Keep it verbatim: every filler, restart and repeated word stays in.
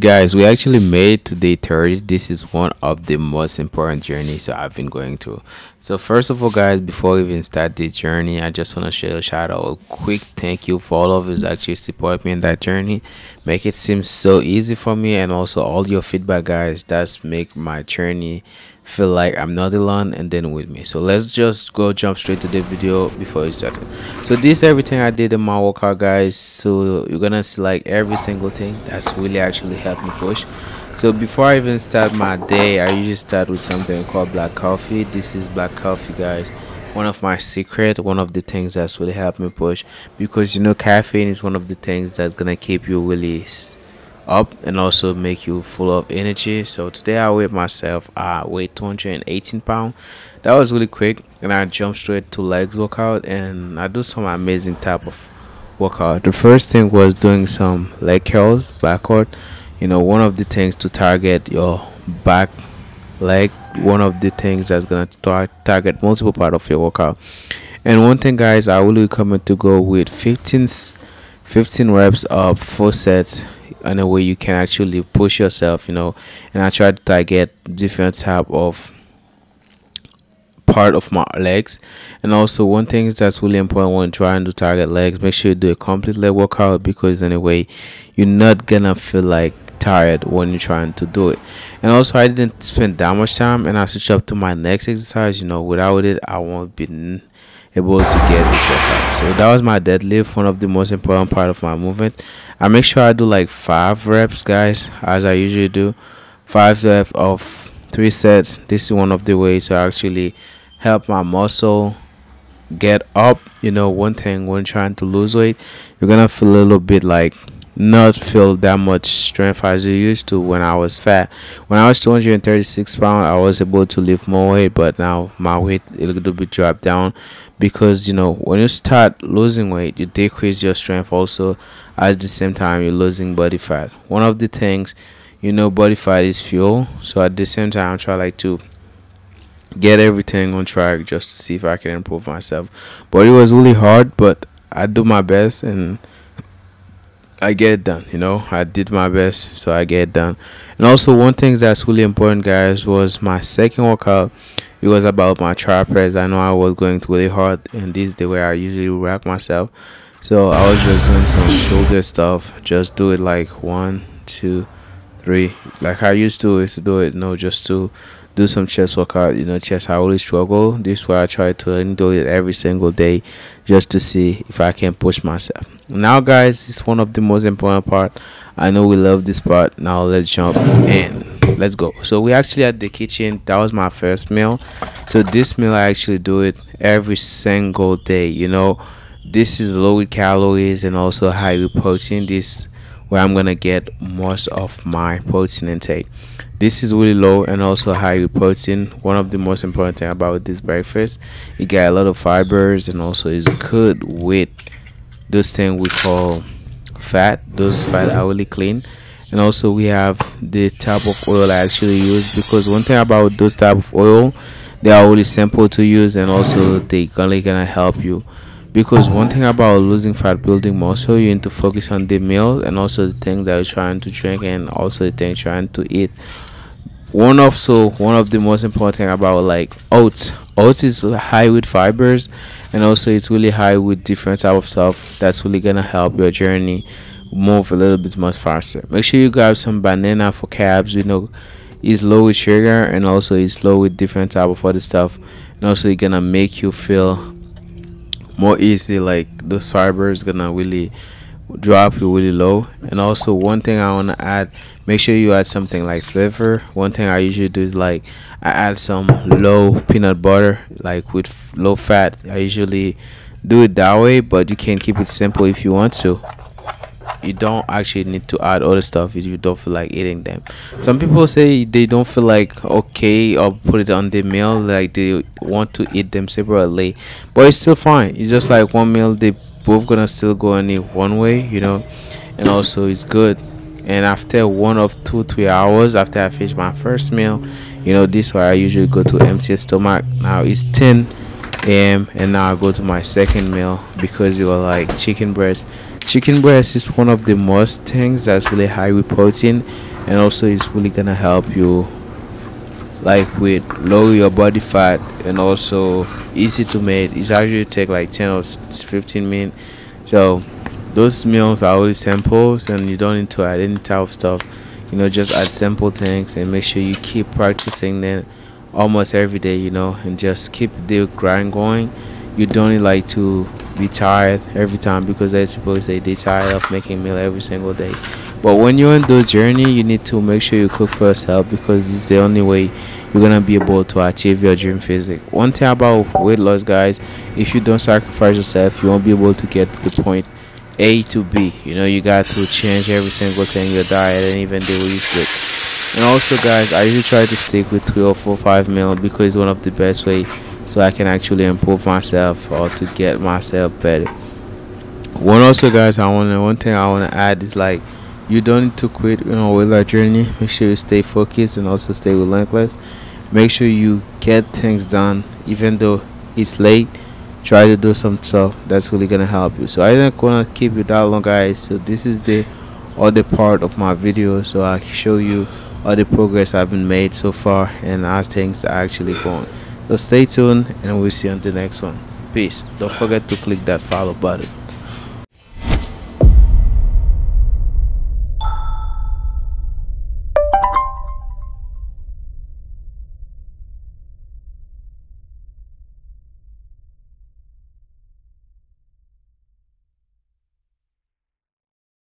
Guys, we actually made to day thirty. This is one of the most important journeys that I've been going through. So first of all, guys, before we even start the journey, I just want to share a shout out, a quick thank you for all of you who actually support me in that journey, make it seem so easy for me, and also all your feedback, guys, that's make my journey feel like I'm not alone and then with me. So let's just go jump straight to the video before we start. So this is everything I did in my workout, guys. So you're gonna see like every single thing that's really actually helped me push. So before I even start my day, I usually start with something called black coffee. This is black coffee, guys. One of my secret, one of the things that's really helped me push, because you know caffeine is one of the things that's gonna keep you really up and also make you full of energy. So today I weighed myself. I weighed two hundred eighteen pounds. That was really quick, and I jumped straight to legs workout, and I do some amazing type of workout. The first thing was doing some leg curls backward. You know, one of the things to target your back leg, one of the things that's gonna tar target multiple part of your workout. And one thing, guys, I will recommend to go with fifteen reps of four sets. In a way you can actually push yourself, you know, and I tried to target different type of part of my legs. And also one thing that's really important when trying to target legs, make sure you do a complete leg workout, because in a way you're not gonna feel like tired when you're trying to do it. And also I didn't spend that much time, and I switched up to my next exercise. You know, without it I won't be able to get this workout. So that was my deadlift, one of the most important part of my movement. I make sure I do like five reps, guys, as I usually do, five reps of three sets. This is one of the ways I actually help my muscle get up. You know, one thing when trying to lose weight, you're gonna feel a little bit like not feel that much strength as you used to. When I was fat, when I was two hundred thirty-six pounds, I was able to lift more weight, but now my weight a little bit dropped down, because you know when you start losing weight, you decrease your strength, also at the same time you're losing body fat. One of the things, you know, body fat is fuel. So at the same time I try like to get everything on track just to see if I can improve myself. But it was really hard, but I do my best and I get it done. You know, I did my best, so I get it done. And also one thing that's really important, guys, was my second workout. It was about my trapeze. I know I was going really hard, and this is the way I usually rack myself. So I was just doing some shoulder stuff. Just do it like one two three, like I used to used to do it. No, just to do some chest workout. You know, chest I always struggle. This is why I try to do it every single day, just to see if I can push myself. Now, guys, it's one of the most important part. I know we love this part. Now let's jump in. Let's go. So we actually at the kitchen. That was my first meal. So this meal I actually do it every single day. You know, this is low with calories and also high with protein. This where I'm gonna get most of my protein intake. This is really low and also high in protein. One of the most important thing about this breakfast, you got a lot of fibers, and also it's good with those things we call fat. Those fat are really clean. And also we have the type of oil I actually use, because one thing about those type of oil, they are really simple to use, and also they only gonna help you. Because one thing about losing fat, building muscle, you need to focus on the meal and also the things that you're trying to drink, and also the things you're trying to eat. One of so one of the most important thing about like oats. Oats is high with fibers, and also it's really high with different type of stuff that's really gonna help your journey move a little bit much faster. Make sure you grab some banana for carbs. You know, it's low with sugar, and also it's low with different type of other stuff, and also it's gonna make you feel more easy. Like those fibers gonna really drop you really low. And also one thing I want to add, make sure you add something like flavor. One thing I usually do is like I add some low peanut butter, like with low fat. I usually do it that way, but you can keep it simple if you want to. You don't actually need to add other stuff if you don't feel like eating them. Some people say they don't feel like okay or put it on the meal, like they want to eat them separately, but it's still fine. It's just like one meal, they both gonna still go in it one way, you know. And also it's good. And after one of two three hours after I finish my first meal, you know, this is why I usually go to empty stomach. Now it's ten a m and now I go to my second meal, because it was like chicken breast. Chicken breast is one of the most things that's really high with protein, and also it's really gonna help you like with lower your body fat, and also easy to make. It's actually take like ten or fifteen minutes. So those meals are always samples, and you don't need to add any type of stuff. You know, just add simple things and make sure you keep practicing them almost every day, you know, and just keep the grind going. You don't need like to be tired every time, because there's people who say they're tired of making meal every single day. But when you're on the journey, you need to make sure you cook for yourself, because it's the only way you're gonna be able to achieve your dream physique. One thing about weight loss, guys, if you don't sacrifice yourself, you won't be able to get to the point A to B. You know, you got to change every single thing, your diet, and even the way you sleep. And also, guys, I usually try to stick with three or four, five meals, because it's one of the best way so I can actually improve myself or to get myself better. One also, guys, I want one thing I want to add is like, you don't need to quit, you know, with our journey. Make sure you stay focused and also stay relentless. Make sure you get things done, even though it's late. Try to do some stuff that's really gonna help you. So I'm not gonna keep you that long, guys. So this is the other part of my video, so I show you all the progress I've been made so far and how things are actually going. So stay tuned, and we'll see you on the next one. Peace. Don't forget to click that follow button.